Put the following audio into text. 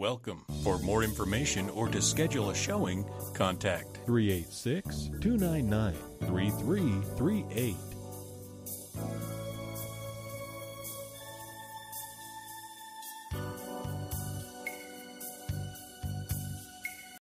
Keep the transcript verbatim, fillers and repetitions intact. Welcome. For more information or to schedule a showing, contact three eight six, two nine nine, three three three eight.